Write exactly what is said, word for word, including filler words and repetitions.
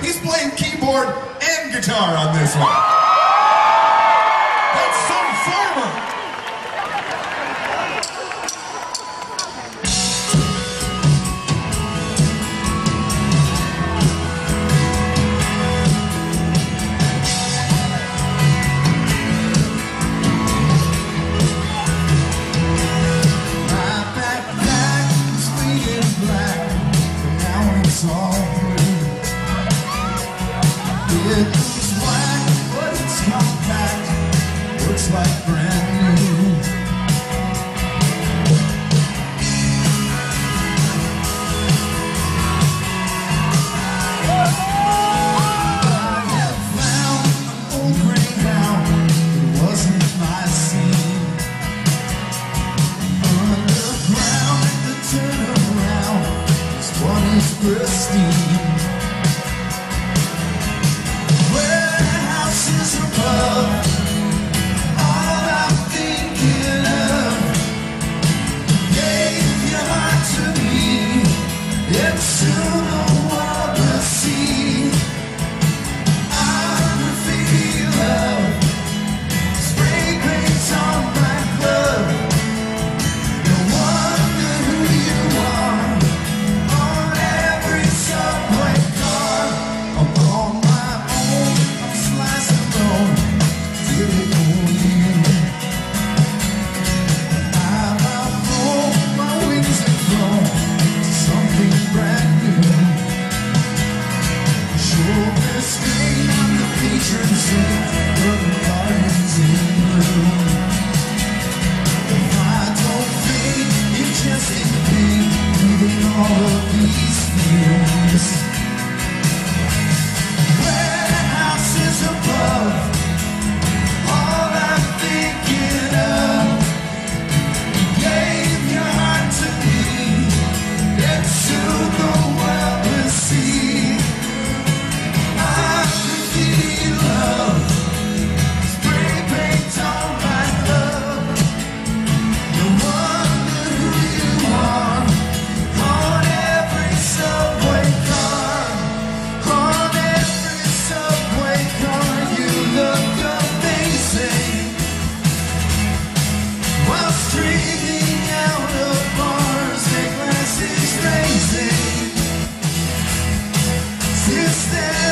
he's playing keyboard and guitar on this one. That's some farmer. It's black, but it's compact, looks like brand new. I have found an old greyhound, it wasn't my scene. Underground, the turnaround, this one is pristine. This